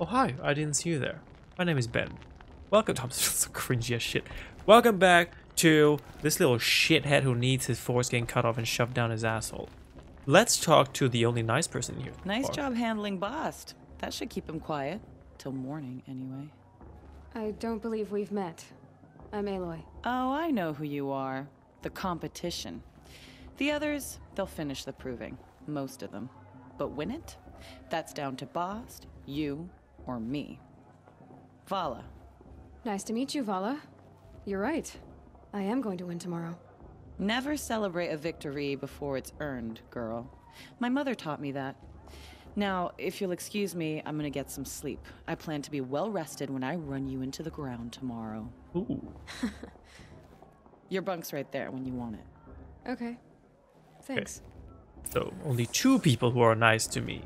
Oh, hi. I didn't see you there. My name is Ben. Welcome to... I'm so cringy as shit. Welcome back to this little shithead who needs his force getting cut off and shoved down his asshole. Let's talk to the only nice person here. Nice job handling Bost. That should keep him quiet. Till morning, anyway. I don't believe we've met. I'm Aloy. Oh, I know who you are. The competition. The others, they'll finish the proving. Most of them. But win it? That's down to Bost, you, or me. Vala. Nice to meet you, Vala. You're right. I am going to win tomorrow. Never celebrate a victory before it's earned, girl. My mother taught me that. Now, if you'll excuse me, I'm gonna get some sleep. I plan to be well rested when I run you into the ground tomorrow. Ooh. Your bunk's right there when you want it. Okay. Thanks. Okay. So, only two people who are nice to me.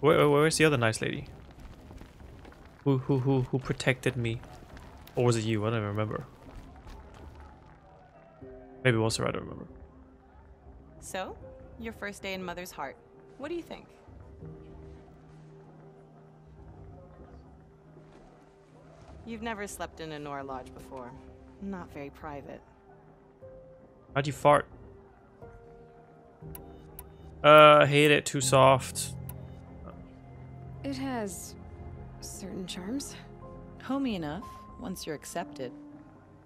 Where's the other nice lady? Who protected me? Or was it you? I don't remember. Maybe it was her, I don't remember. So, your first day in Mother's Heart. What do you think? You've never slept in a Nora lodge before. Not very private. How'd you fart? Hate it. Too soft. It has certain charms. Homey enough, once you're accepted.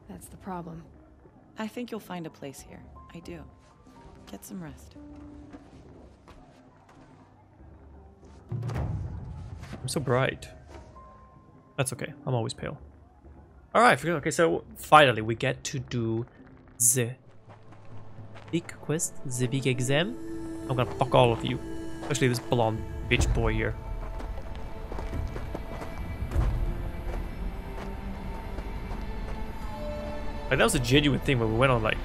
That's the problem. I think you'll find a place here. I do. Get some rest. I'm so bright. That's okay. I'm always pale. Alright, okay, so finally we get to do the big quest, the big exam. I'm gonna fuck all of you. Especially this blonde bitch boy here. Like, that was a genuine thing when we went on, like,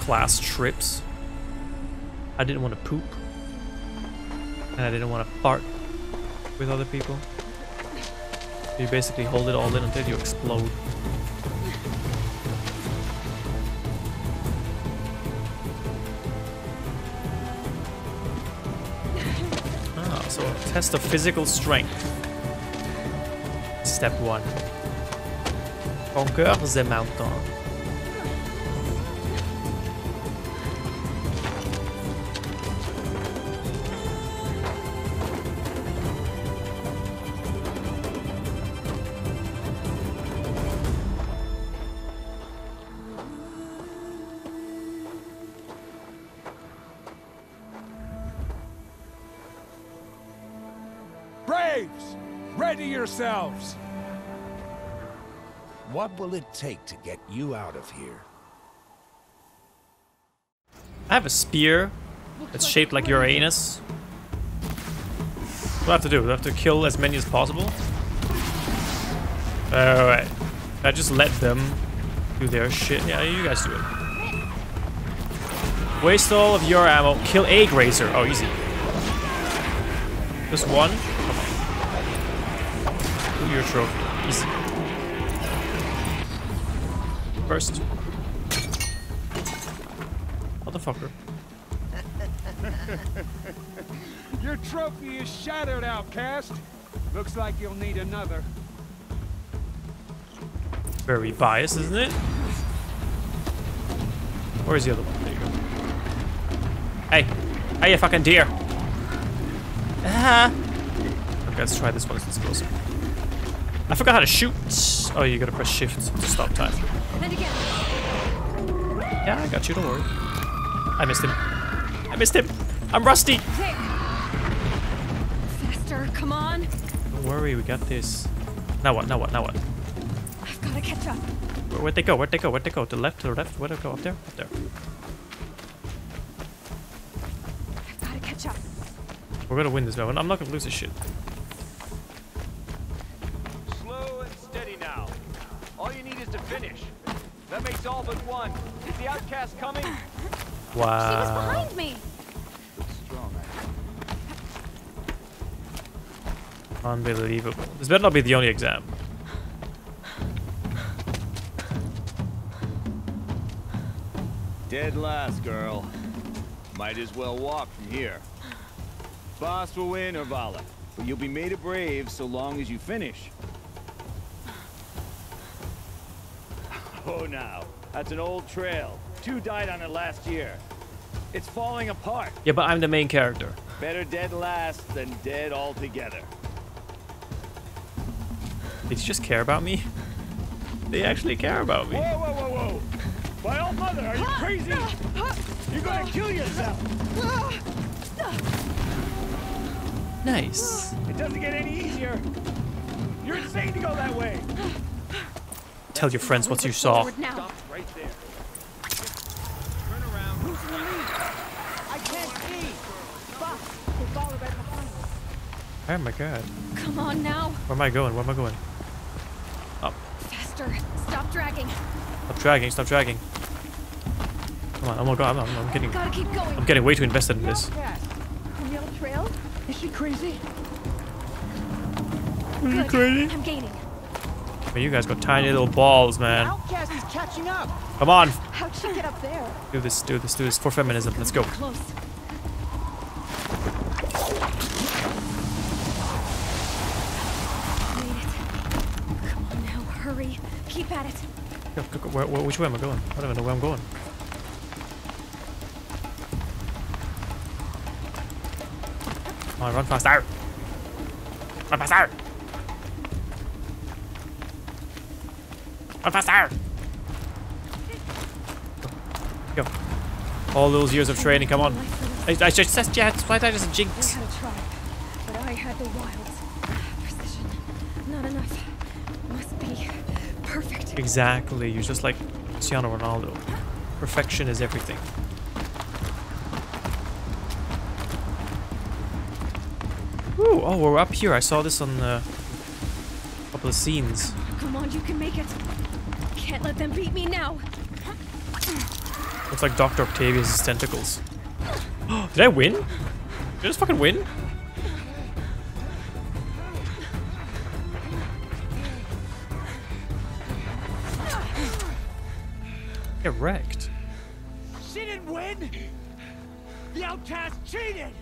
class trips. I didn't want to poop. And I didn't want to fart with other people. You basically hold it all in until you explode. Ah, so a test of physical strength. Step 1. Conquer the mountain. What will it take to get you out of here? I have a spear that's shaped like your anus. What do I have to do? Do I have to kill as many as possible? Alright. I just let them do their shit. Yeah, you guys do it. Waste all of your ammo. Kill a grazer. Oh, easy. Just one. Your trophy. Easy. First. Motherfucker. Your trophy is shattered, outcast. Looks like you'll need another. Very biased, isn't it? Where's the other one? There you go. Hey. Hey, you fucking deer. Okay, let's try this one. It's explosive. I forgot how to shoot. Oh, you gotta press shift to stop time. Yeah, I got you, don't worry. I missed him. I missed him. I'm rusty. Faster, come on. Don't worry, we got this. Now what? Now what? Now what? I've gotta catch up. Where'd they go? Where'd they go? Where'd they go? To the left? To the left? Where'd they go? Up there? Up there. I've gotta catch up. We're gonna win this one. I'm not gonna lose this shit. All but one. Is the outcast coming? Wow. She was behind me. Unbelievable. This better not be the only exam. Dead last, girl. Might as well walk from here. Bost will win or Vala. But you'll be made a brave so long as you finish. Oh, now. That's an old trail. Two died on it last year. It's falling apart. Yeah, but I'm the main character. Better dead last than dead altogether. They just care about me? They actually care about me. Whoa, whoa, whoa, whoa. My old mother, are you crazy? You're gonna kill yourself. Nice. It doesn't get any easier. You're insane to go that way. Tell your friends what you saw. Stop right there. Turn around. Who's in the lead? I can't see. Fuck. They followed right behind us. Oh my god. Come on now. Where am I going? Where am I going? Up. Faster. Stop dragging. Stop dragging. Stop dragging. Come on. Oh my god. I'm getting. Gotta keep going. I'm getting way too invested in this. On the old trail? Is she crazy? Good. Are you crazy? I'm gaining. But you guys got tiny little balls, man. Outcast is catching up. Come on. How'd she get up there? Do this. Do this. Do this for feminism. Let's go. Close. Keep at it. Which way am I going? I don't even know where I'm going. Come on, run faster! Run faster! Run faster! Go. Go. All those years of training, come on. I just said jets, why did I just jinx? But I had the wilds. Precision. Not enough. Must be. Perfect. Exactly. You're just like Cristiano Ronaldo. Perfection is everything. Ooh, oh, we're up here. I saw this on a couple of scenes. Come on, you can make it. Can't let them beat me now. Looks like Dr. Octavius' tentacles. Did I win? Did I just fucking win? Get wrecked. She didn't win. The outcast cheated.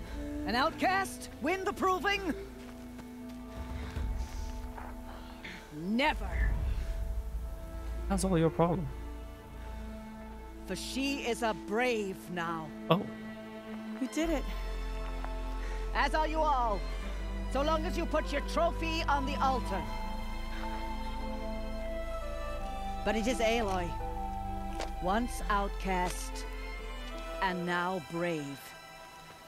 An outcast win the proving? Never. That's all your problem. For she is a brave now. Oh. You did it. As are you all. So long as you put your trophy on the altar. But it is Aloy. Once outcast, and now brave,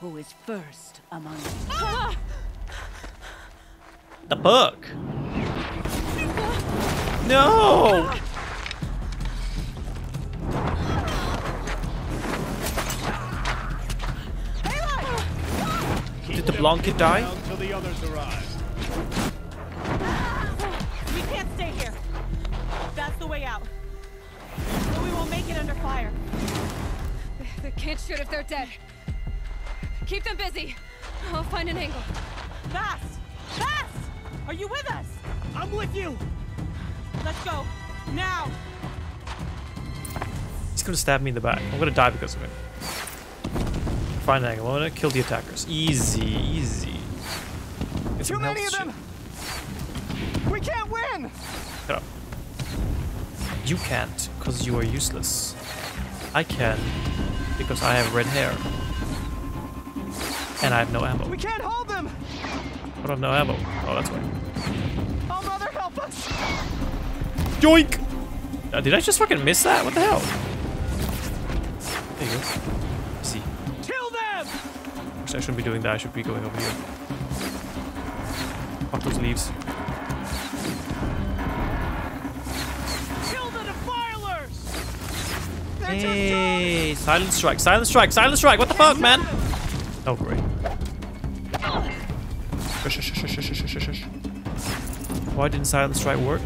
who is first among us. Ah! The book! No! Did the blonde kid die? We can't stay here. That's the way out. We won't make it under fire. The kids should if they're dead. Keep them busy. I'll find an angle. Fast! Fast! Are you with us? I'm with you! Let's go. Now! He's gonna stab me in the back. I'm gonna die because of it. Find an angle. I'm gonna kill the attackers. Easy, easy. Get too many of them! We can't win! Shut up. You can't, because you are useless. I can, because I have red hair. And I have no ammo. We can't hold them! I don't have no ammo. Oh, that's right. Oh, mother, help us! Joink! Did I just fucking miss that? What the hell? There you go. Let's see. Kill them! Actually, I shouldn't be doing that. I should be going over here. Fuck those leaves. Hey, silent strike, silent strike, silent strike. What the fuck, man? Oh, great. Shush. Why didn't silent strike work?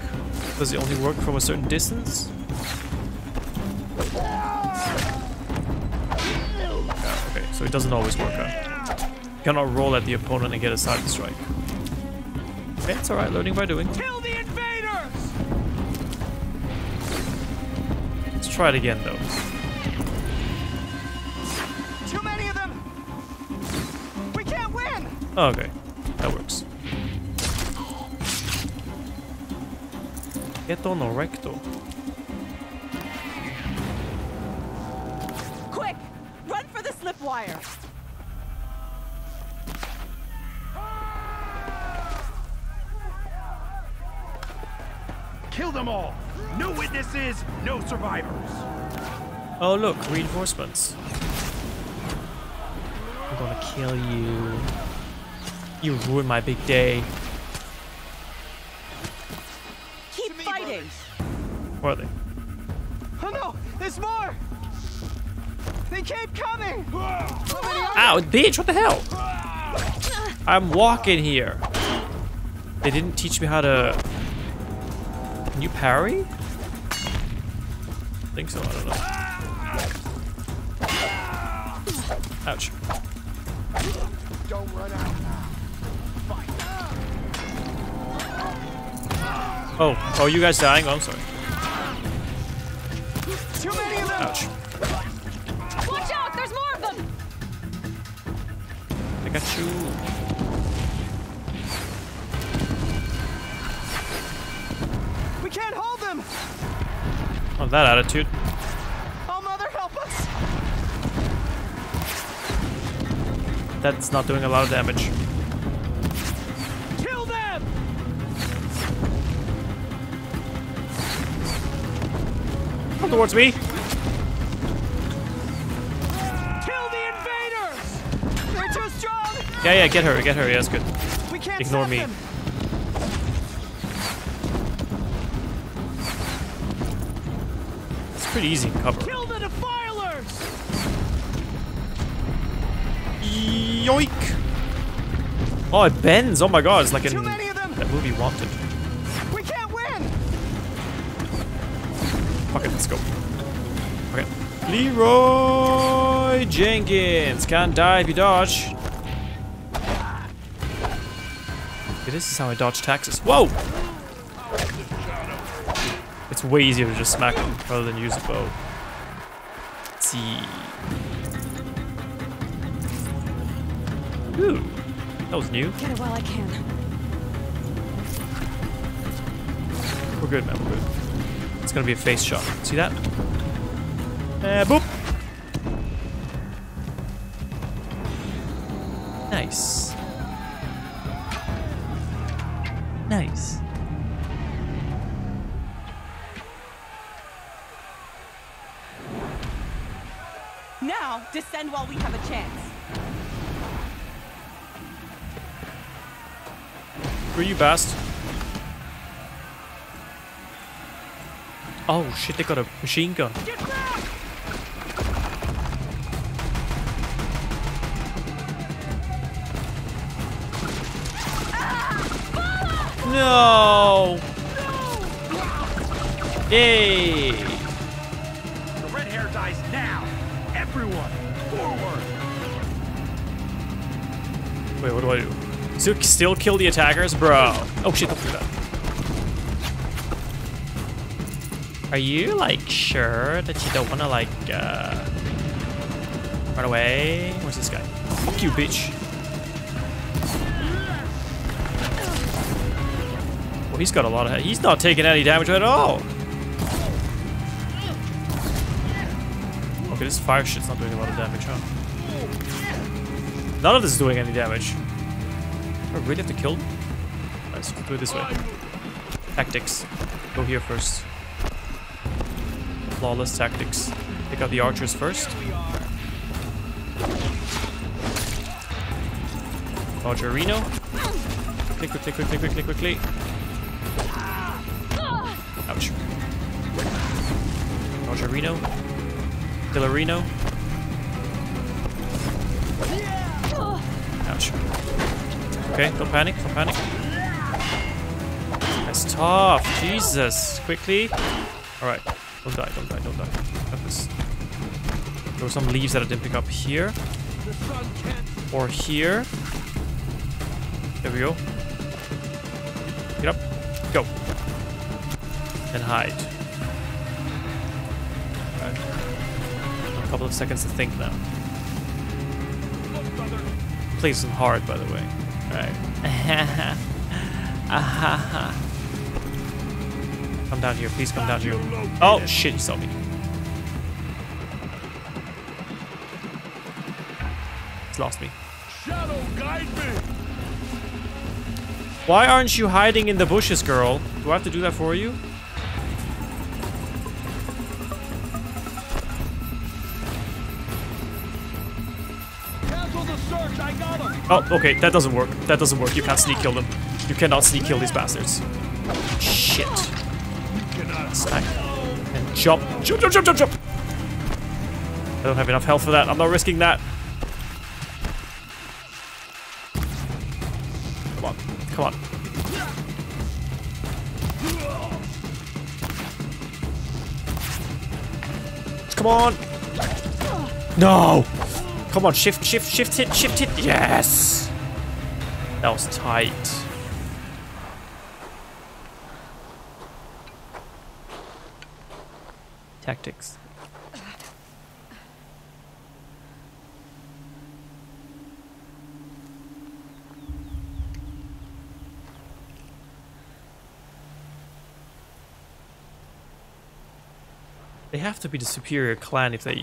Does it only work from a certain distance? Okay, so it doesn't always work out. You cannot roll at the opponent and get a silent strike. Okay, it's alright, learning by doing. Try it again, though. Too many of them. We can't win. Okay, that works. Get on or recto. Quick! Run for the slip wire! Kill them all! No witnesses, no survivors! Oh look, reinforcements. I'm gonna kill you. You ruined my big day. Keep fighting! Where are they? Oh no! There's more! They keep coming! Ow, bitch, what the hell? I'm walking here. They didn't teach me how to... Can you parry? I think so, I don't know. Ouch. Don't run out now. Fight. Oh, oh, you guys dying? Oh, I'm sorry. Too many of them. Ouch. Watch out, there's more of them. I got you. Can't hold them. Oh, that attitude. Oh, mother, help us. That's not doing a lot of damage. Kill them. Come towards me. Kill the invaders. They're too strong. Yeah, yeah, get her, get her. Yeah, that's good. We can't ignore me. Them. Pretty easy cover. Kill the defilers! Yoink! Oh, it bends. Oh my god, it's like in that movie Wanted. We can't win. Okay, let's go. Okay, Leroy Jenkins can't die if you dodge. Okay, this is how I dodge taxes. Whoa! It's way easier to just smack them rather than use a bow. Let's see. Ooh, that was new. Get it while I can. We're good, man. We're good. It's gonna be a face shot. See that? Boop. Nice. Nice. Now, descend while we have a chance. Where are you, Bast? Oh shit, they got a machine gun. Get back! No! No! Yay! The red hair dies now! Everyone, forward! Wait, what do I do? Still kill the attackers? Bro. Oh shit, don't do that. Are you, like, sure that you don't wanna, like, run away? Where's this guy? Fuck you, bitch. Well, he's got a lot of health. He's not taking any damage at all! Okay, this fire shit's not doing a lot of damage, huh? None of this is doing any damage. I really have to kill them? Let's do it this way. Tactics. Go here first. Flawless tactics. Pick out the archers first. Archerino. Quickly, quickly, quickly, quickly. Ouch. Archerino. Killerino. Ouch. Okay, don't panic, don't panic. That's tough. Jesus. Quickly. Alright. Don't die, don't die, don't die. Got this. There were some leaves that I didn't pick up here. Or here. There we go. Get up. Go. And hide. Couple of seconds to think now. Play some hard, by the way. All right. Come down here, please come down here. Oh shit, you saw me. It's lost me. Shadow guide me. Why aren't you hiding in the bushes, girl? Do I have to do that for you? Oh, okay, that doesn't work. That doesn't work. You can't sneak kill them. You cannot sneak kill these bastards. Shit. Stack. And jump. Jump, jump, jump, jump, jump! I don't have enough health for that. I'm not risking that. Come on. Come on. Come on! No! Come on, shift, shift, shift, hit, shift, hit. Yes! That was tight. Tactics. They have to be the superior clan if they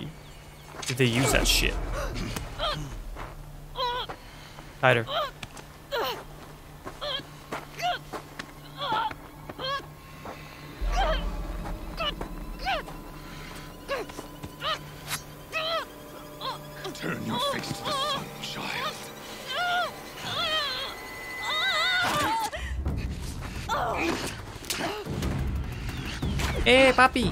use that shit. Tighter. Turn your face to the sun, child. Hey, papi.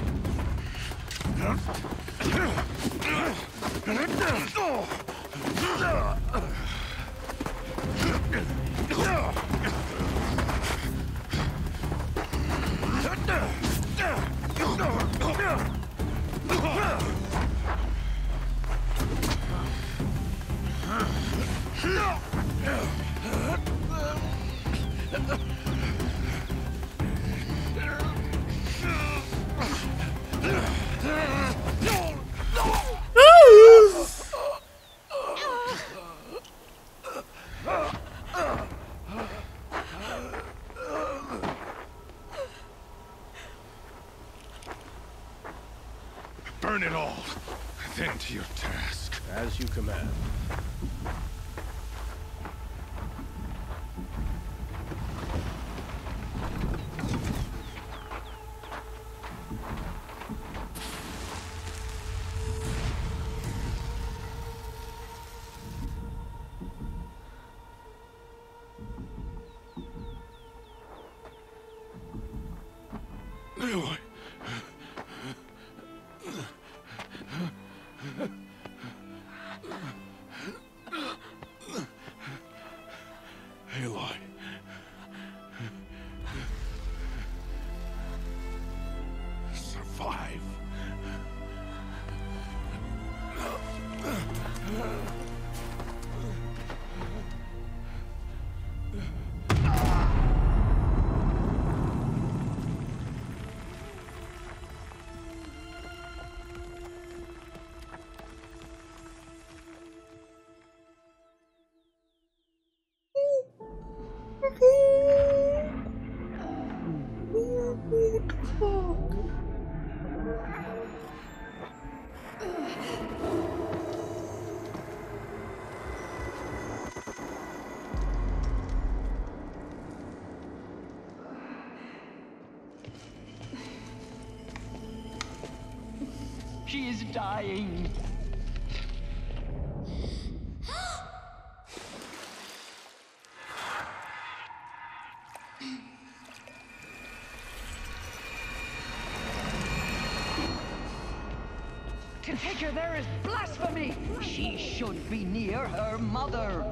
She is dying. To take her there is blasphemy. She should be near her mother.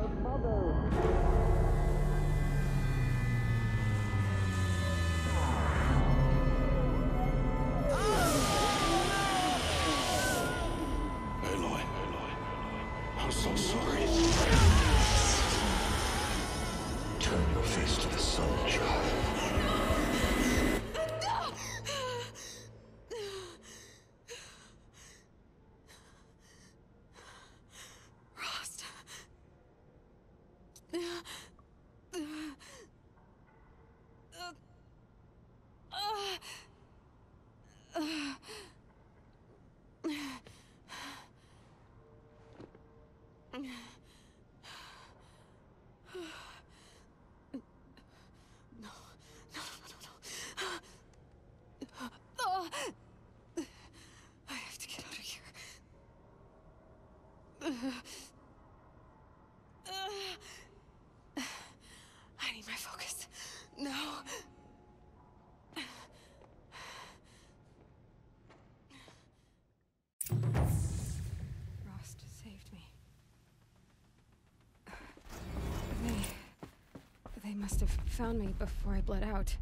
found me before I bled out.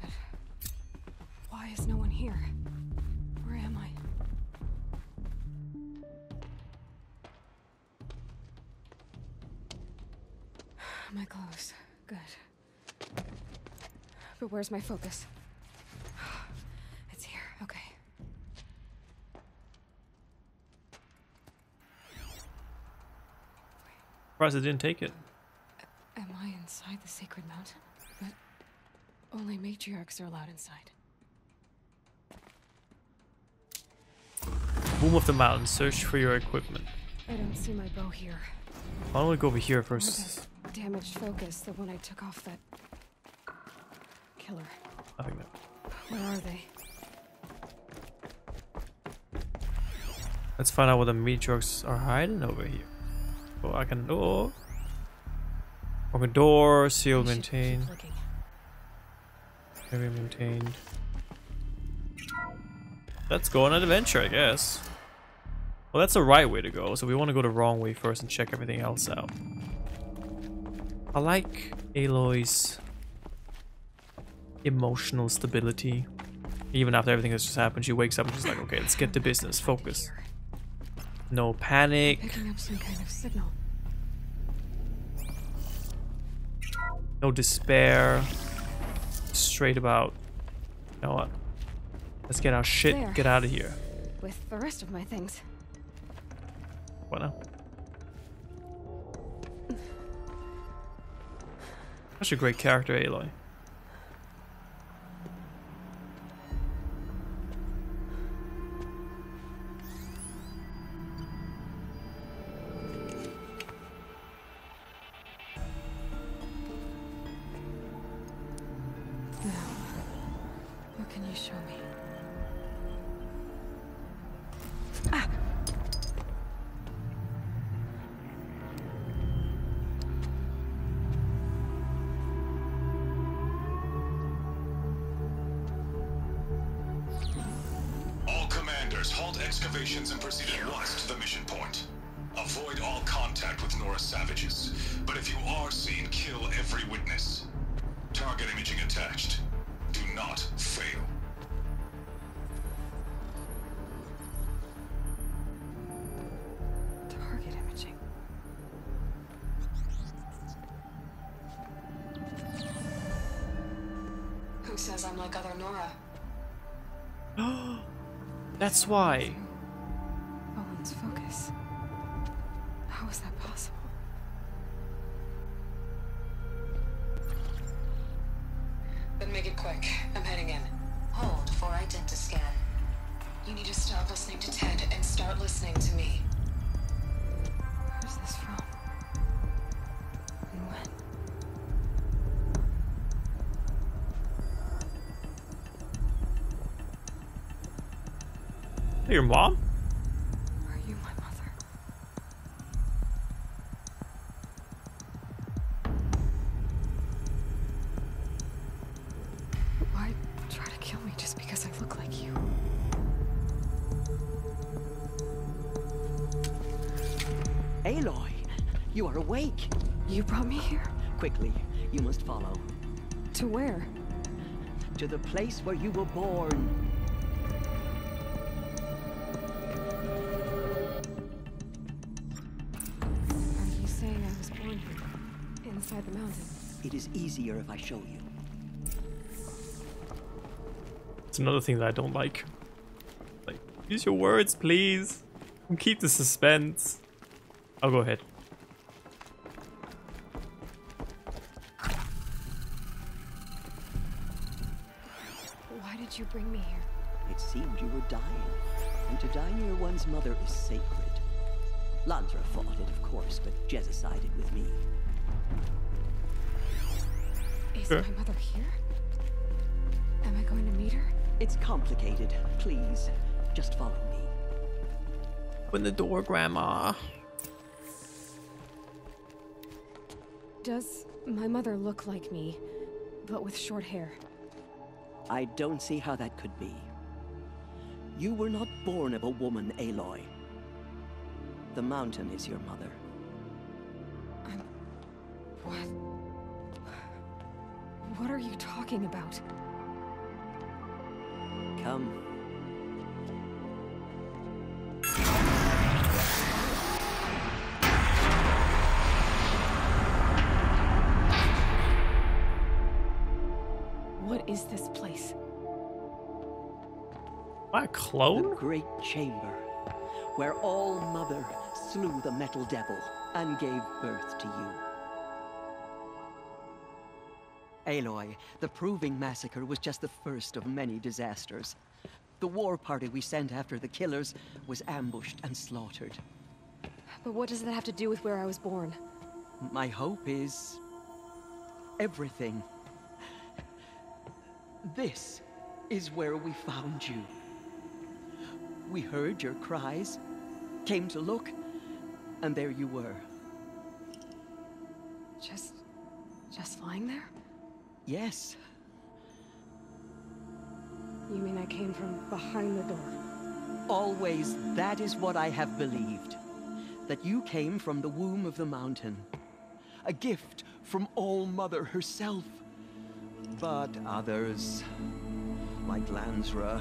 But why is no one here? Where am I? My clothes. Good. But where's my focus? It's here. Okay. Surprised I didn't take it. Am I inside the sacred mountain? But only matriarchs are allowed inside. Boom of the mountain. Search for your equipment. I don't see my bow here. Why don't we go over here first? Damaged focus, the one I took off that killer. I think that. Where are they? Let's find out where the matriarchs are hiding over here. Oh, I can. Oh. Open door, seal maintained. Area maintained. Let's go on an adventure, I guess. Well, that's the right way to go, so we want to go the wrong way first and check everything else out. I like Aloy's emotional stability. Even after everything that's just happened, she wakes up and she's like, okay, let's get to business, focus. No panic. Picking up some kind of signal. No despair. Straight about. You know what? Let's get our shit, get out of here. With the rest of my things. What now? Such a great character, Aloy. Says I'm like other Nora. That's why. Olin's focus. How is that possible? But make it quick. I'm heading in. Hold for ident to scan. You need to stop listening to Ted and start listening to me. Where's this from? And when? Your mom? Are you my mother? Why try to kill me just because I look like you? Aloy, you are awake. You brought me here. Quickly, you must follow. To where? To the place where you were born. It is easier if I show you. It's another thing that I don't like. Like, use your words, please. And keep the suspense. I'll go ahead. Why did you bring me here? It seemed you were dying. And to die near one's mother is sacred. Lansra fought it, of course, but Jezza sided with me. Is my mother here? Am I going to meet her? It's complicated. Please, just follow me. Open the door, Grandma. Does my mother look like me, but with short hair? I don't see how that could be. You were not born of a woman, Aloy. The mountain is your mother. I'm... what? What are you talking about? Come. What is this place? My clone? The Great Chamber, where All Mother slew the Metal Devil and gave birth to you. Aloy, the Proving Massacre was just the first of many disasters. The war party we sent after the killers was ambushed and slaughtered. But what does that have to do with where I was born? My hope is... everything. This is where we found you. We heard your cries, came to look, and there you were. Just lying there? Yes. You mean I came from behind the door? Always, that is what I have believed. That you came from the womb of the mountain. A gift from All Mother herself. But others, like Lansra,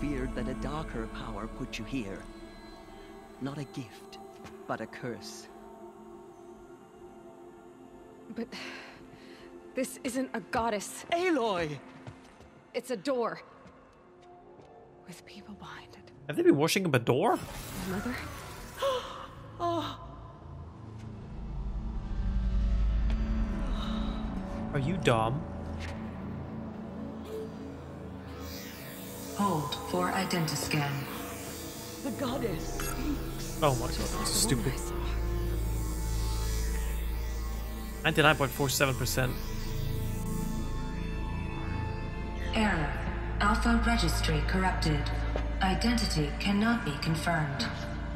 feared that a darker power put you here. Not a gift, but a curse. But this isn't a goddess. Aloy! It's a door. With people behind it. Have they been washing up a door? My mother? Oh. Are you dumb? Hold for identiscan. The goddess speaks. Oh my god, that's stupid. 99.47%. Error. Alpha registry corrupted. Identity cannot be confirmed.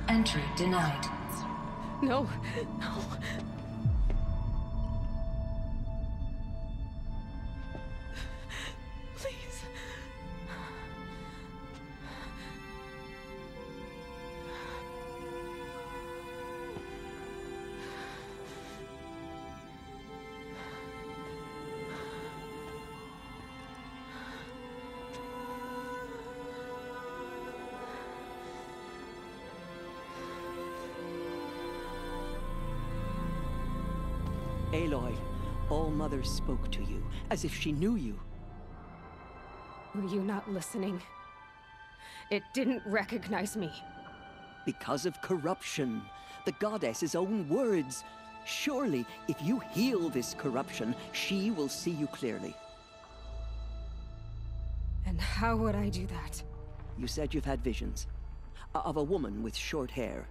Entry denied. No. No. Aloy, All Mother spoke to you, as if she knew you. Were you not listening? It didn't recognize me. Because of corruption. The goddess's own words. Surely, if you heal this corruption, she will see you clearly. And how would I do that? You said you've had visions. Of a woman with short hair.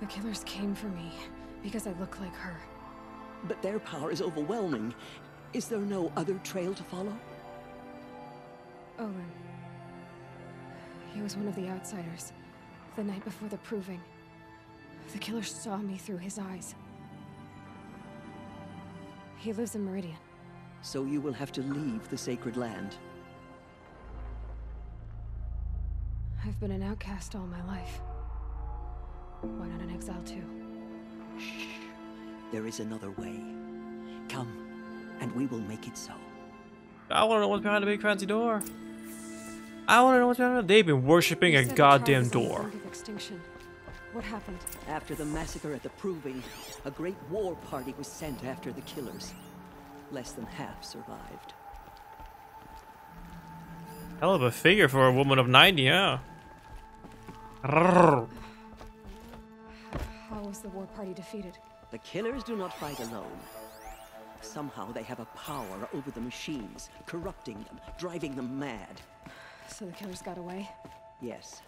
The killers came for me. Because I look like her. But their power is overwhelming. Is there no other trail to follow? Olin. He was one of the outsiders. The night before the proving. The killer saw me through his eyes. He lives in Meridian. So you will have to leave the sacred land. I've been an outcast all my life. Why not an exile too? Shh. There is another way. Come, and we will make it so. I want to know what's behind the big fancy door. I want to know what's behind it. They've been worshipping a goddamn door. Extinction. What happened? After the massacre at the Proving, a great war party was sent after the killers. Less than half survived. Hell of a figure for a woman of 90, yeah. Huh? How was the war party defeated? The killers do not fight alone. Somehow they have a power over the machines, corrupting them, driving them mad. So the killers got away? Yes.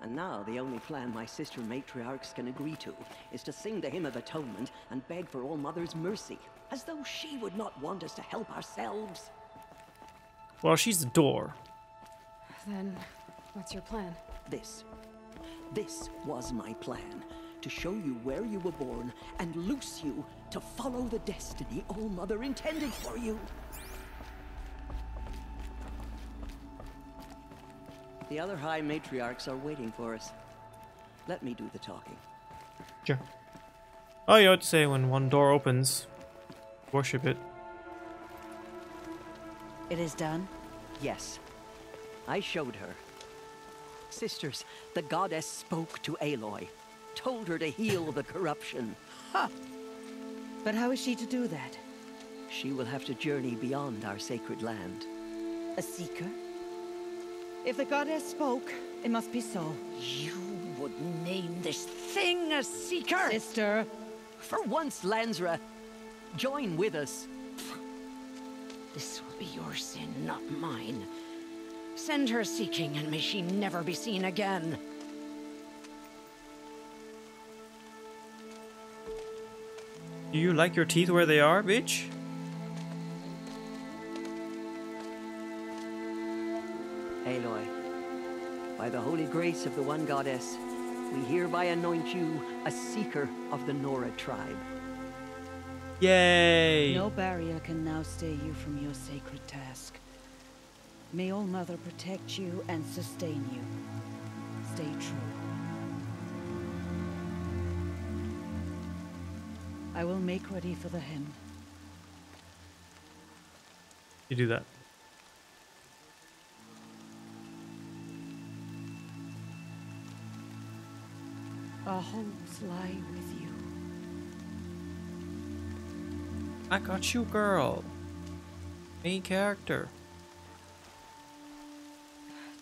And now the only plan my sister matriarchs can agree to is to sing the Hymn of Atonement and beg for All Mother's mercy, as though she would not want us to help ourselves. Well, she's the door. Then, what's your plan? This was my plan. To show you where you were born and loose you to follow the destiny All Mother intended for you. The other high matriarchs are waiting for us. Let me do the talking. Sure. Oh, you ought to say when one door opens, worship it. It is done? Yes. I showed her. Sisters, the goddess spoke to Aloy. Told her to heal the corruption. Ha! But how is she to do that? She will have to journey beyond our sacred land. A seeker? If the goddess spoke, it must be so. You would name this thing a seeker? Sister! For once, Lansra, join with us. This will be your sin, not mine. Send her seeking, and may she never be seen again. Do you like your teeth where they are, bitch? Aloy, by the holy grace of the one goddess, we hereby anoint you a seeker of the Nora tribe. Yay! No barrier can now stay you from your sacred task. May All Mother protect you and sustain you. Stay true. I will make ready for the hymn. You do that. Our homes lie with you. I got you, girl. Main character.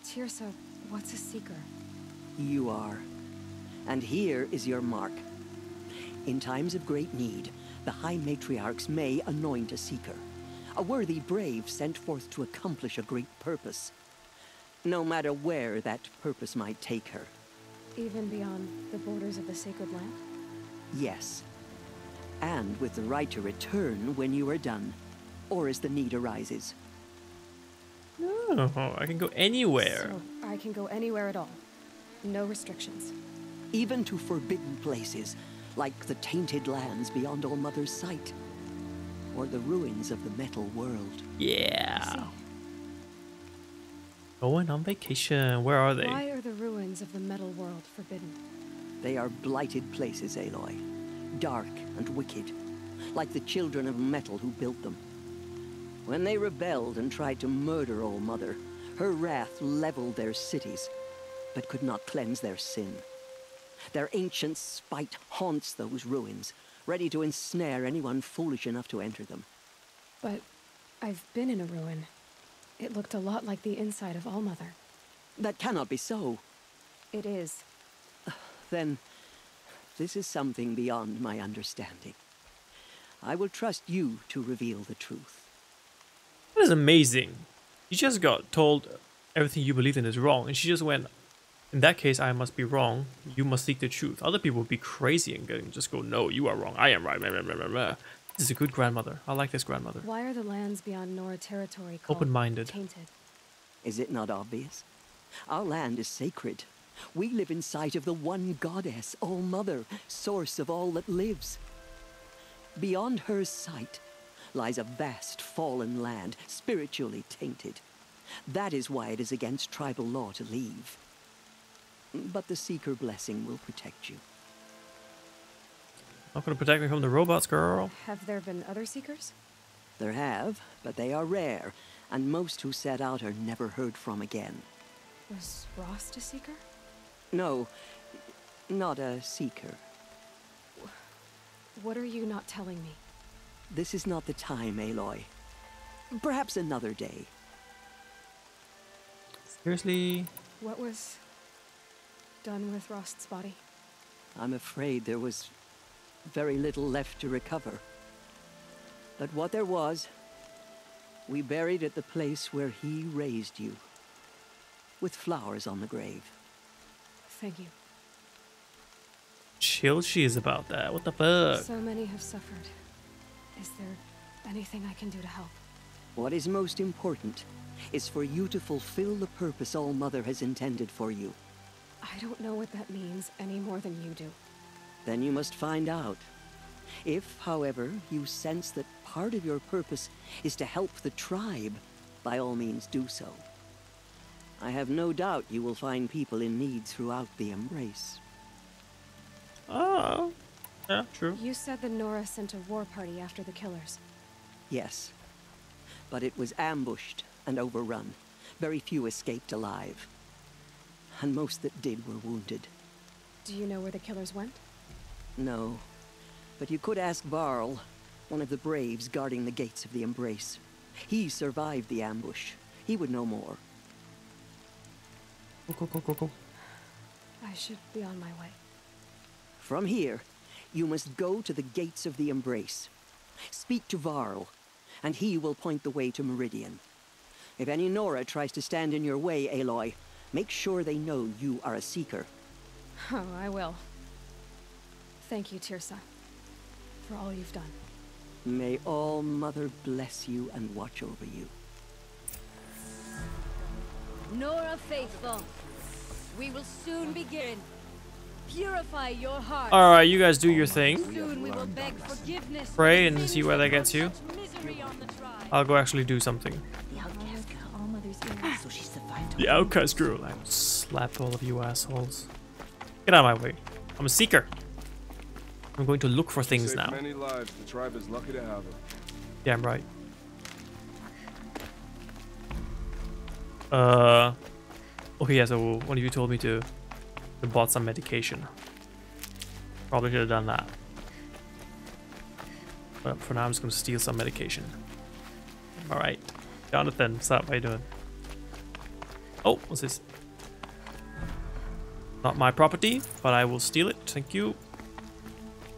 Teersa, what's a seeker? You are. And here is your mark. In times of great need, the High Matriarchs may anoint a seeker. A worthy brave sent forth to accomplish a great purpose. No matter where that purpose might take her. Even beyond the borders of the sacred land? Yes. And with the right to return when you are done, or as the need arises. Oh, I can go anywhere. So I can go anywhere at all. No restrictions. Even to forbidden places, like the tainted lands beyond All Mother's sight, or the ruins of the Metal World. Yeah. Going on vacation. Where are they? Why are the ruins of the Metal World forbidden? They are blighted places, Aloy. Dark and wicked. Like the children of metal who built them. When they rebelled and tried to murder All Mother, her wrath leveled their cities, but could not cleanse their sin. Their ancient spite haunts those ruins, ready to ensnare anyone foolish enough to enter them. But I've been in a ruin. It looked a lot like the inside of All Mother. That cannot be so. It is. Then, this is something beyond my understanding. I will trust you to reveal the truth. That is amazing. You just got told everything you believe in is wrong, and she just went, in that case, I must be wrong. You must seek the truth. Other people would be crazy and just go, no, you are wrong. I am right. This is a good grandmother. I like this grandmother. Why are the lands beyond Nora territory called open-minded? Tainted? Is it not obvious? Our land is sacred. We live in sight of the one goddess, All Mother, source of all that lives. Beyond her sight lies a vast fallen land, spiritually tainted. That is why it is against tribal law to leave. But the seeker blessing will protect you. Not going to protect me from the robots, girl. Have there been other seekers? There have, but they are rare, and most who set out are never heard from again. Was Rost a seeker? No, not a seeker. What are you not telling me? This is not the time, Aloy. Perhaps another day. Seriously? What was done with Rost's body? I'm afraid there was very little left to recover. But what there was, we buried at the place where he raised you, with flowers on the grave. Thank you. Chill she is about that. What the fuck? So many have suffered. Is there anything I can do to help? What is most important is for you to fulfill the purpose All Mother has intended for you. I don't know what that means any more than you do. Then you must find out. If, however, you sense that part of your purpose is to help the tribe, by all means do so. I have no doubt you will find people in need throughout the Embrace. Oh, yeah, true. You said that Nora sent a war party after the killers. Yes, but it was ambushed and overrun. Very few escaped alive. And most that did were wounded. Do you know where the killers went? No. But you could ask Varl, one of the Braves guarding the Gates of the Embrace. He survived the ambush. He would know more. Go. I should be on my way. From here, you must go to the Gates of the Embrace. Speak to Varl, and he will point the way to Meridian. If any Nora tries to stand in your way, Aloy, make sure they know you are a Seeker. Oh, I will. Thank you, Teersa, for all you've done. May All Mother bless you and watch over you. Nora faithful, we will soon begin. Purify your heart. All right, you guys do your thing. Soon we will beg forgiveness. Pray and see where that gets you. I'll go actually do something. The outcast girl. I'll slap all of you assholes. Get out of my way. I'm a Seeker. I'm going to look for things now. Many lives. The tribe is lucky to have her. Damn right. Okay, yeah, so one of you told me to bought some medication. Probably should have done that. But for now, I'm just going to steal some medication. Alright. Jonathan, what's up? How you doing? Oh, what's this? Not my property, but I will steal it. Thank you.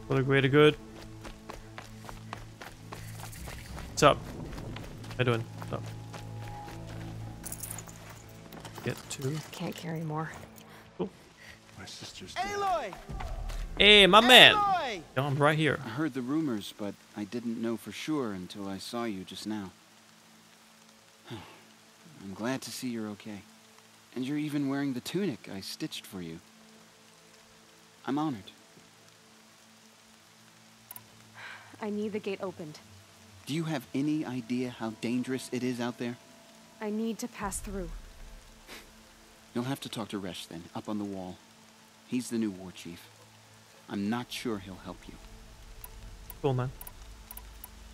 For the greater good. What's up? How you doing? What's up? Get two. Can't carry more. Cool. My sister's dead. Aloy! Hey, my man! No, I'm right here. I heard the rumors, but I didn't know for sure until I saw you just now. I'm glad to see you're okay. And you're even wearing the tunic I stitched for you. I'm honored. I need the gate opened. Do you have any idea how dangerous it is out there? I need to pass through. You'll have to talk to Resh then, up on the wall. He's the new war chief. I'm not sure he'll help you. Cool, man.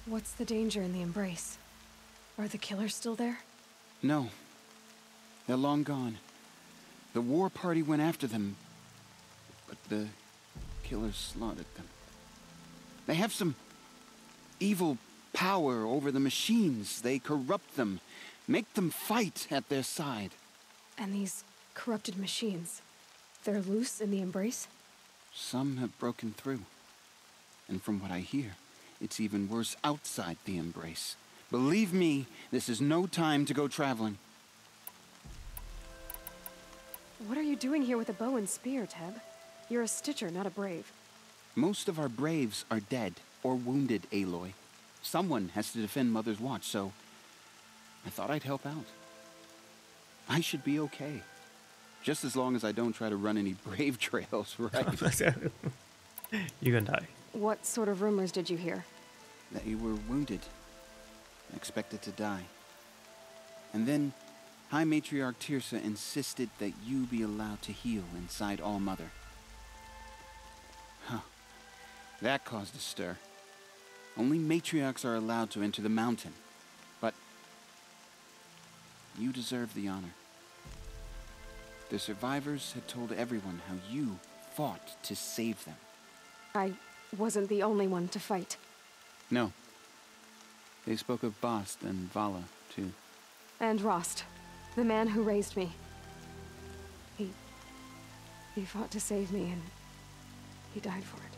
What's the danger in the Embrace? Are the killers still there? No. They're long gone. The war party went after them, but the killers slaughtered them. They have some evil power over the machines. They corrupt them, make them fight at their side. And these corrupted machines, they're loose in the Embrace? Some have broken through. And from what I hear, it's even worse outside the Embrace. Believe me, this is no time to go traveling. What are you doing here with a bow and spear, Teb? You're a Stitcher, not a Brave. Most of our Braves are dead or wounded, Aloy. Someone has to defend Mother's Watch, so I thought I'd help out. I should be okay. Just as long as I don't try to run any Brave trails, right? You're gonna die. What sort of rumors did you hear? That you were wounded, expected to die. And then High Matriarch Teersa insisted that you be allowed to heal inside All Mother. Huh. That caused a stir. Only matriarchs are allowed to enter the mountain, but you deserve the honor. The survivors had told everyone how you fought to save them. I wasn't the only one to fight. No. They spoke of Bast and Vala, too. And Rost, the man who raised me. He fought to save me, and he died for it.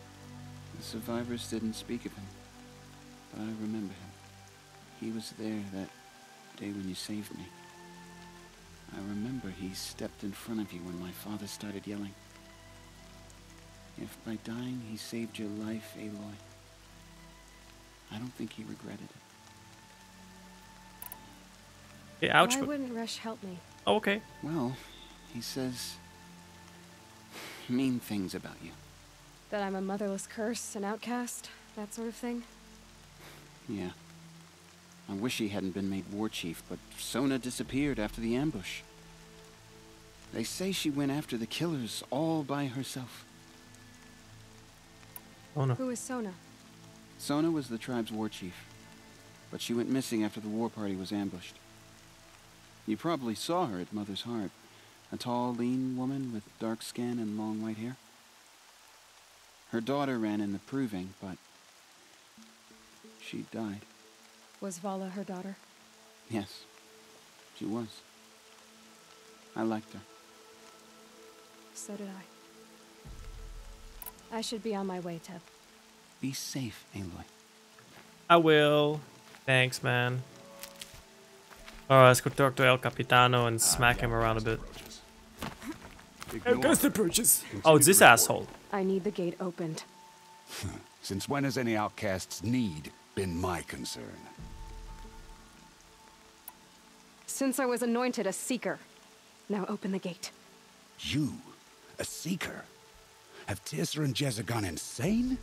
The survivors didn't speak of him, but I remember him. He was there that day when you saved me. I remember he stepped in front of you when my father started yelling. If by dying he saved your life, Aloy, I don't think he regretted it. Hey, ouch. Why wouldn't Resh help me? Oh, okay. Well, he says mean things about you. That I'm a motherless curse, an outcast, that sort of thing? Yeah. I wish he hadn't been made war chief, but Sona disappeared after the ambush. They say she went after the killers all by herself. Sona. Who is Sona? Sona was the tribe's war chief. but she went missing after the war party was ambushed. You probably saw her at Mother's Heart, a tall, lean woman with dark skin and long white hair. Her daughter ran in the proving, but she died. Was Vala her daughter? Yes, she was. I liked her. So did I. I should be on my way, Teb. Be safe, Aloy. I will. Thanks, man. Alright, let's go talk to El Capitano and smack him around a bit. There goes the purchase. Oh, it's this asshole. I need the gate opened. Since when has any outcast's need been my concern? Since I was anointed a seeker. Now open the gate. You, a seeker? Have Teersa and Jezza gone insane?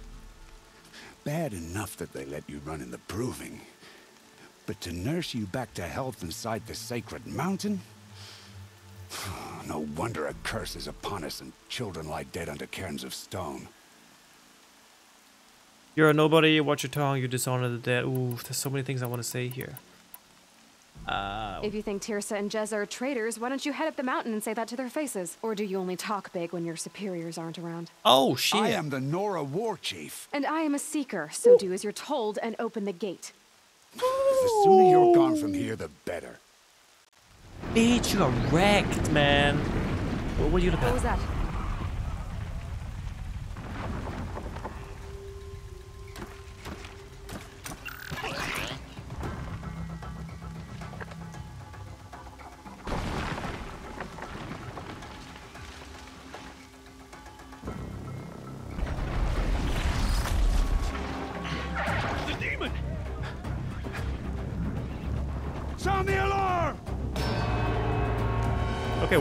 Bad enough that they let you run in the proving. But to nurse you back to health inside the sacred mountain? No wonder a curse is upon us and children lie dead under cairns of stone. You're a nobody, watch your tongue, you dishonor the dead. Ooh, there's so many things I want to say here. If you think Teersa and Jezza are traitors, why don't you head up the mountain and say that to their faces? Or do you only talk big when your superiors aren't around? Oh, shit. I am the Nora war chief. And I am a seeker, so do as you're told and open the gate. The sooner you're gone from here, the better. Bitch, you are wrecked, man. What were you looking at? What was that?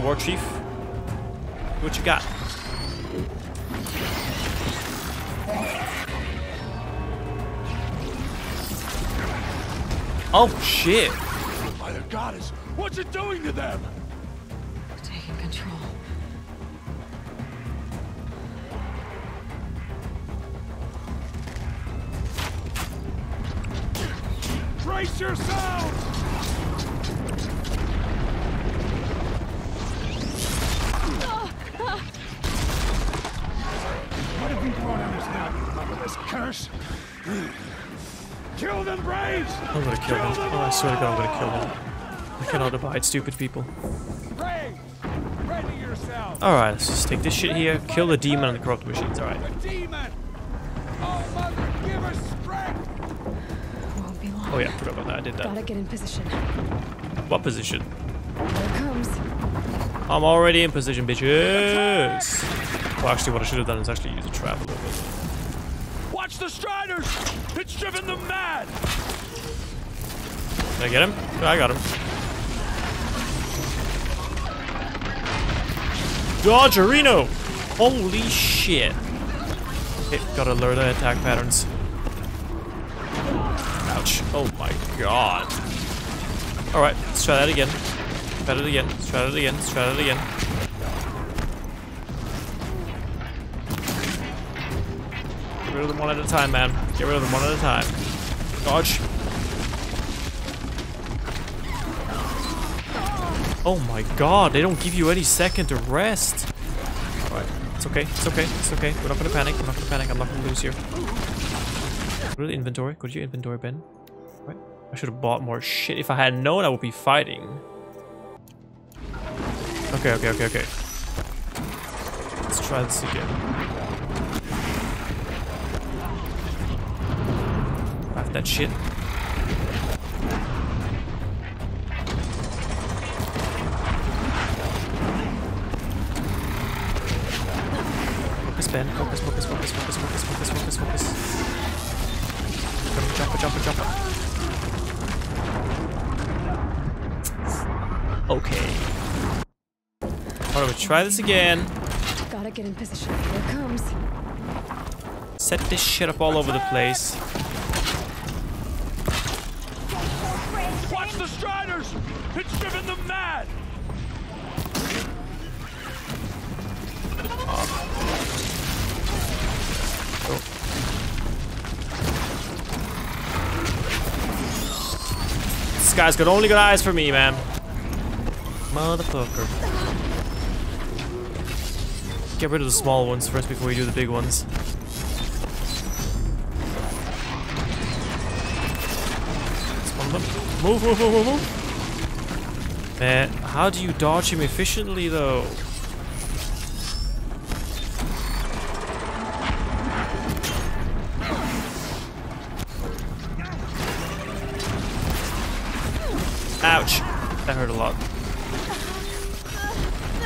War chief, what you got? Oh shit! By the goddess, what's it doing to them? We're taking control. Brace yourselves! Curse. Kill them, Braves! I'm gonna kill them. Oh, I swear to God, I'm gonna kill them. I cannot abide stupid people. Alright, let's just take this shit here, kill the demon and the corrupt machines, alright. Oh yeah, I forgot about that, I did that. Gotta get in position. What position? I'm already in position, bitches! Well, actually, what I should have done is actually use a trap a little bit. The Striders! It's driven them mad! Did I get him? Yeah, I got him. Dodgerino! Holy shit. Okay, gotta learn the attack patterns. Ouch. Oh my god. Alright, let's try that again. Try it again. Try it again. Try it again. Get rid of them one at a time, man. Get rid of them one at a time. Dodge. Oh my god, they don't give you any second to rest. Alright, it's okay, it's okay, it's okay. We're not gonna panic, we're not gonna panic, I'm not gonna lose here. Go to the inventory, go to your inventory, Ben. Right. I should have bought more shit. If I had known, I would be fighting. Okay, okay, okay, okay. Let's try this again. That shit. Focus, Ben. Focus, focus, focus, focus, focus, focus, focus, focus. Jump, jump, jump, jump. Okay. Alright, we'll try this again. Gotta get in position. Here it comes. Set this shit up all over the place. The Striders! It's driven them mad! Oh. This guy's got only good eyes for me, man. Motherfucker. Get rid of the small ones first before we do the big ones. Move, move, move, move, move. Man, how do you dodge him efficiently, though? Ouch. That hurt a lot.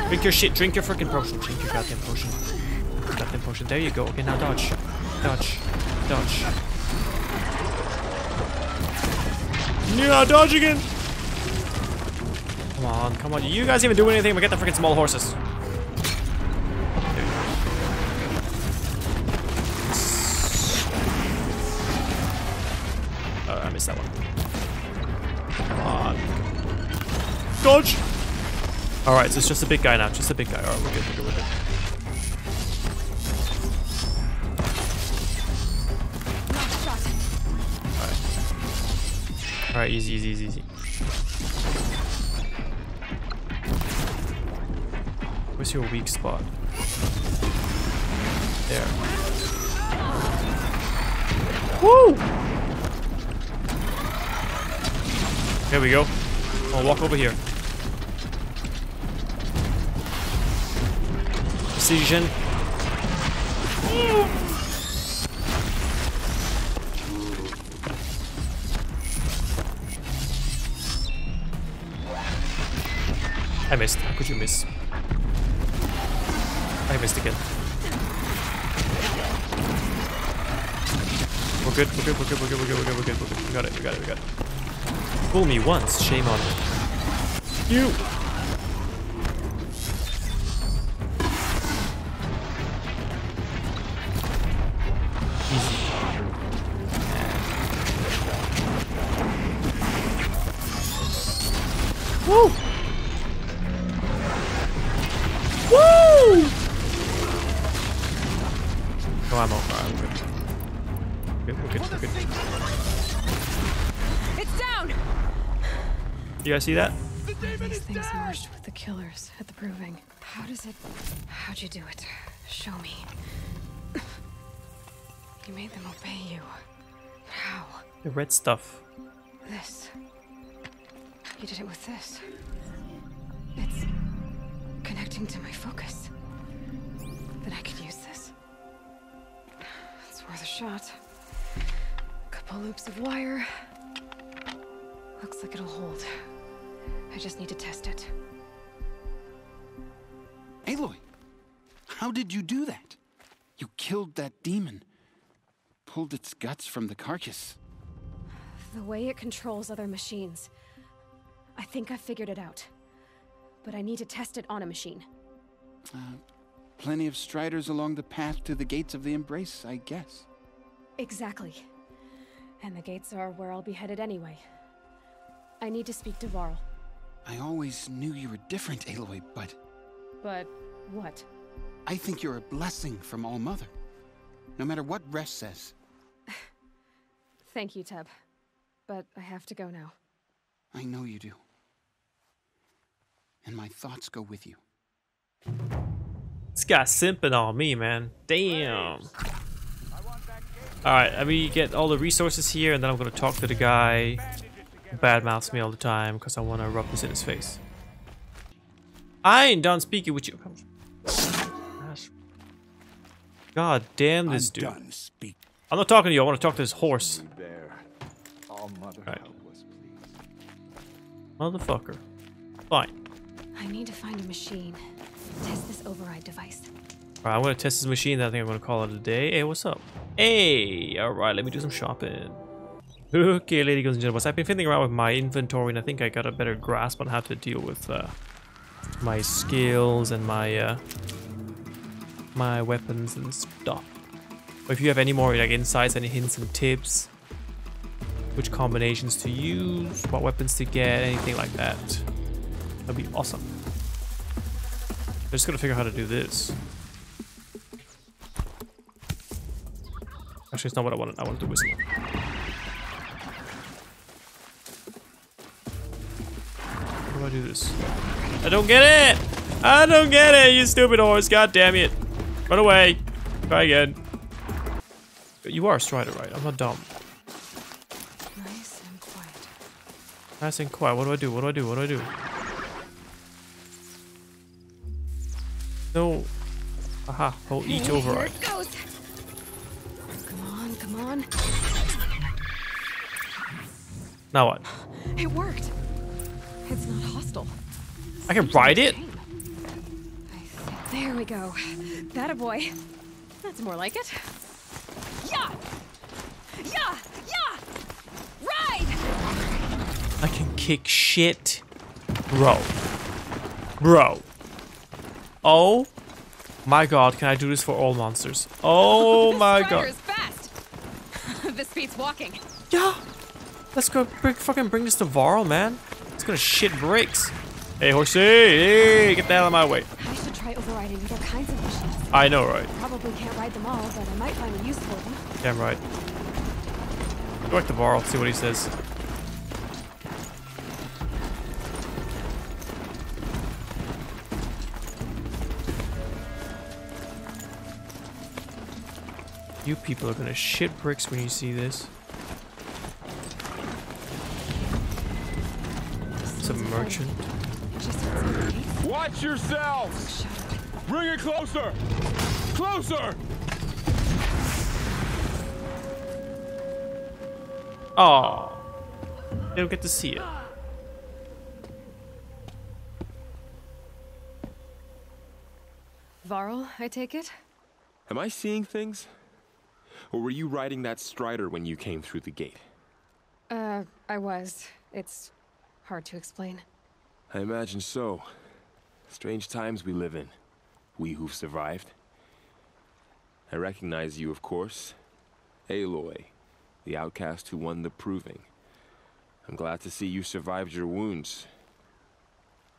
Drink your shit. Drink your freaking potion. Drink your goddamn potion. Goddamn potion. There you go. Okay, now dodge. Dodge. Dodge. Yeah, dodge again! Come on, come on. You guys even do anything but get the freaking small horses. Oh, I missed that one. Come on. Dodge! Alright, so it's just a big guy now. Just a big guy. Alright, we're good. We're good with it. Alright, easy, easy, easy, easy. Where's your weak spot? There. Woo! Here we go. I'll walk over here. Precision. I missed. How could you miss? I missed again. We're good, we're good, we're good, we're good, we're good, we're good, we're good, we're good. We got it, we got it, we got it. Fool me once, shame on you. You guys see that? These things merged with the killers at the proving. How'd you do it? Show me. You made them obey you. How? The red stuff. This. You did it with this. It's connecting to my focus. Then I could use this. It's worth a shot. A couple loops of wire. Looks like it'll hold. I just need to test it. Aloy, how did you do that? You killed that demon. Pulled its guts from the carcass. The way it controls other machines. I think I figured it out. But I need to test it on a machine. Plenty of Striders along the path to the Gates of the Embrace, I guess. Exactly. And the gates are where I'll be headed anyway. I need to speak to Varl. I always knew you were different, Aloy, but... But what? I think you're a blessing from All Mother. No matter what Resh says. Thank you, Teb. But I have to go now. I know you do. And my thoughts go with you. This guy's simping on me, man. Damn. Alright, I mean, you get all the resources here, and then I'm gonna talk to the guy. Badmouths me all the time because I want to rub this in his face. I ain't done speaking with you. Gosh. God damn this dude. I'm not talking to you. I want to talk to this horse. Right. Motherfucker. Fine. I need to find a machine. Test this override device. Alright, I'm going to test this machine. I think I'm going to call it a day. Hey, what's up? Hey! Alright, let me do some shopping. Okay, ladies and gentlemen, so I've been fiddling around with my inventory and I think I got a better grasp on how to deal with my skills and my weapons and stuff. But if you have any more like insights, any hints and tips, which combinations to use, what weapons to get, anything like that, that'd be awesome. I'm just gonna figure out how to do this. Actually, it's not what I wanted. I wanted to whistle. How do I do this? I don't get it! I don't get it, you stupid horse! God damn it! Run away! Try again. You are a Strider, right? I'm not dumb. Nice and quiet. Nice and quiet. What do I do? What do I do? What do I do? No. Aha. I'll eat override. Here it goes. Come on, come on. Now what? It worked. It's not hostile. I can ride it? There we go. That a boy. That's more like it. Yeah! Yeah! Yeah! Ride! I can kick shit. Bro. Bro. Oh my god, can I do this for all monsters? Oh my god. This rider is fast. This beats walking. Yeah. Let's go fucking bring this to Varl, man. It's gonna shit bricks. Hey, horsey! Hey, get that out of my way. I should try overriding all kinds of machines. I know, right? Probably can't ride them all, but I might find a use for them. Damn right. Go back to Varl, see what he says. You people are gonna shit bricks when you see this. It's a merchant. Watch yourselves! Bring it closer! Closer! Oh, they don't get to see it. Varl, I take it? Am I seeing things? Or were you riding that Strider when you came through the gate? I was. It's hard to explain. I imagine so. Strange times we live in. We who've survived. I recognize you, of course. Aloy, the outcast who won the proving. I'm glad to see you survived your wounds.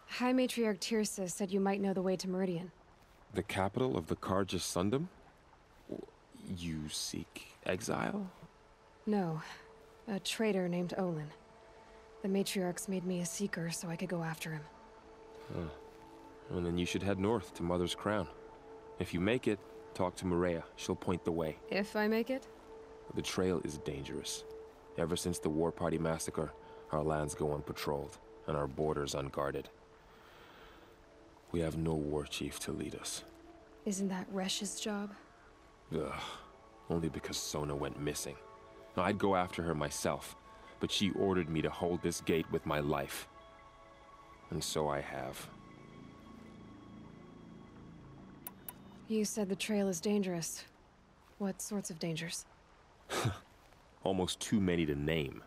High Matriarch Teersa said you might know the way to Meridian. The capital of the Carja Sundom? You seek exile? No. A traitor named Olin. The Matriarchs made me a seeker so I could go after him. Huh. Well, then you should head north to Mother's Crown. If you make it, talk to Mireia. She'll point the way. If I make it? The trail is dangerous. Ever since the War Party massacre, our lands go unpatrolled and our borders unguarded. We have no war chief to lead us. Isn't that Resh's job? Ugh. Only because Sona went missing. I'd go after her myself, but she ordered me to hold this gate with my life. And so I have. You said the trail is dangerous. What sorts of dangers? Almost too many to name.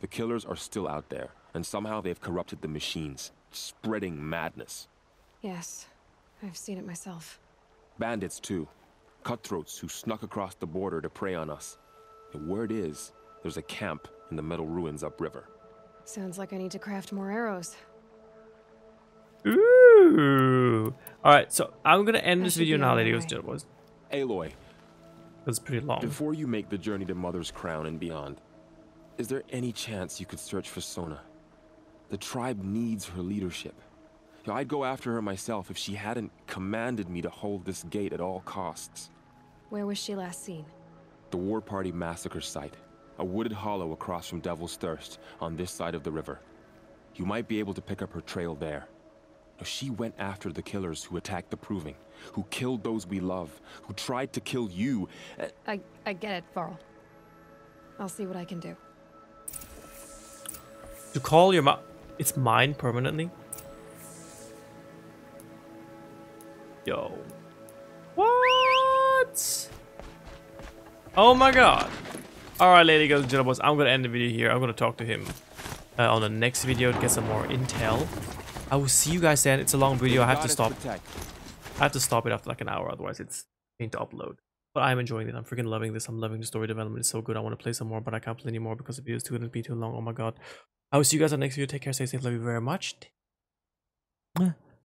The killers are still out there, and somehow they've corrupted the machines, spreading madness. Yes, I've seen it myself. Bandits, too. Cutthroats who snuck across the border to prey on us. The word is, there's a camp in the metal ruins upriver. Sounds like I need to craft more arrows. Ooh. Alright, so I'm gonna end this video now, ladies and gentlemen. Aloy. That's pretty long. Before you make the journey to Mother's Crown and beyond, is there any chance you could search for Sona? The tribe needs her leadership. Now, I'd go after her myself if she hadn't commanded me to hold this gate at all costs. Where was she last seen? The War Party massacre site. A wooded hollow across from Devil's Thirst on this side of the river. You might be able to pick up her trail there. Now, she went after the killers who attacked the Proving, who killed those we love, who tried to kill you. I get it, Varl. I'll see what I can do. To call your it's mine permanently? Yo. What? Oh my god. Alright, ladies and gentlemen, I'm gonna end the video here. I'm gonna talk to him on the next video to get some more intel. I will see you guys then. It's a long video. I have to stop it after like an hour, otherwise it's pain to upload. But I'm enjoying it. I'm freaking loving this. I'm loving the story development. It's so good. I want to play some more, but I can't play anymore because the video is going to be too long. Oh my god. I will see you guys on the next video. Take care. Stay safe. Love you very much.